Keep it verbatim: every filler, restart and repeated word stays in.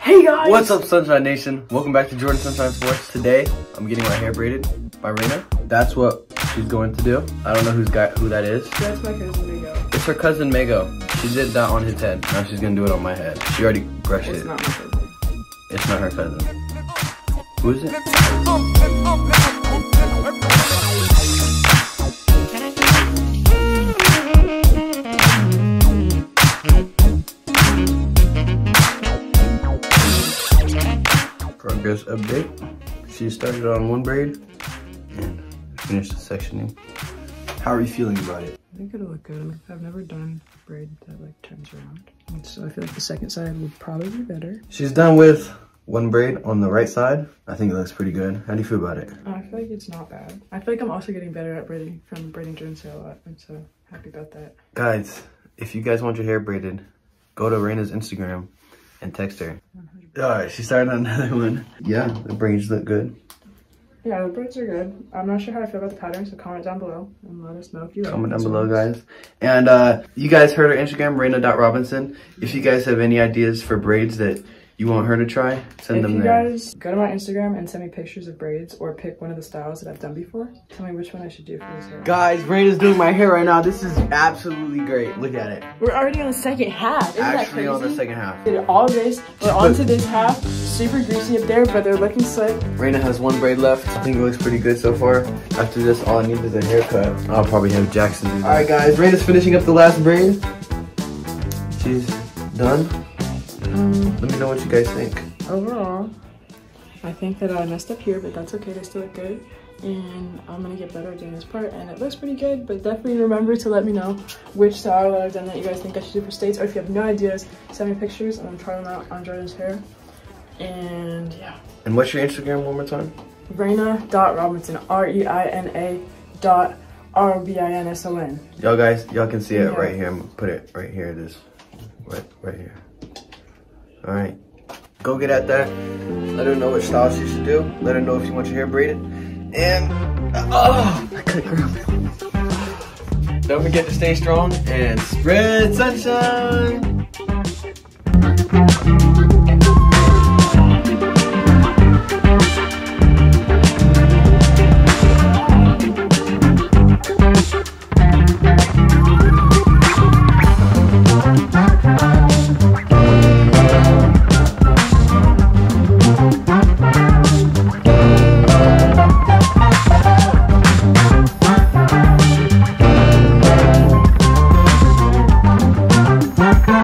Hey guys! What's up, Sunshine Nation? Welcome back to Jordan's Sunshine Sports. Today, I'm getting my hair braided by Reina. That's what she's going to do. I don't know who's got, who that is. That's my cousin Mago. It's her cousin Mago. She did that on his head. Now she's gonna do it on my head. She already brushed it. It's not my cousin. It's not her cousin. Who is it? Progress update. She started on one braid and finished the sectioning. How are you feeling about it? I think it'll look good. I've never done a braid that like turns around. And so I feel like the second side would probably be better. She's done with one braid on the right side. I think it looks pretty good. How do you feel about it? Uh, I feel like it's not bad. I feel like I'm also getting better at braiding from braiding Jordan's hair a lot. I'm so happy about that. Guys, if you guys want your hair braided, go to Reina's Instagram and text her. one hundred percent. All right, she started on another one. Yeah, the braids look good. Yeah, the braids are good. I'm not sure how I feel about the pattern, so comment down below and let us know if you like. Comment down below, guys. And uh, you guys heard her Instagram, Reina dot Robinson. If you guys have any ideas for braids that you want her to try, send them there. If you guys go to my Instagram and send me pictures of braids or pick one of the styles that I've done before, tell me which one I should do for this hair. Guys, Reina's doing my hair right now. This is absolutely great. Look at it. We're already on the second half. Isn't that crazy? Actually on the second half. Did all this. We're on to this half. Super greasy up there, but they're looking slick. Reina has one braid left. I think it looks pretty good so far. After this, all I need is a haircut. I'll probably have Jackson do that. All right, guys. Reina's finishing up the last braid. She's done. Um, Let me know what you guys think. Overall, I think that I messed up here, but that's okay. They still look good. And I'm gonna get better at doing this part, and it looks pretty good, but definitely remember to let me know which style that I've done that you guys think I should do for states, or if you have no ideas, send me pictures, and I'm trying them out on Jordan's hair. And yeah. And what's your Instagram one more time? Reina dot Robinson, R E I N A dot R B I N S O N. Y'all guys, y'all can see it yeah. Right here. I'm gonna put it right here, this, right, right here. All right, go get at that. Let her know what style she should do. Let her know if you want your hair braided. And, oh, I couldn't grab it. Don't forget to stay strong and spread sunshine.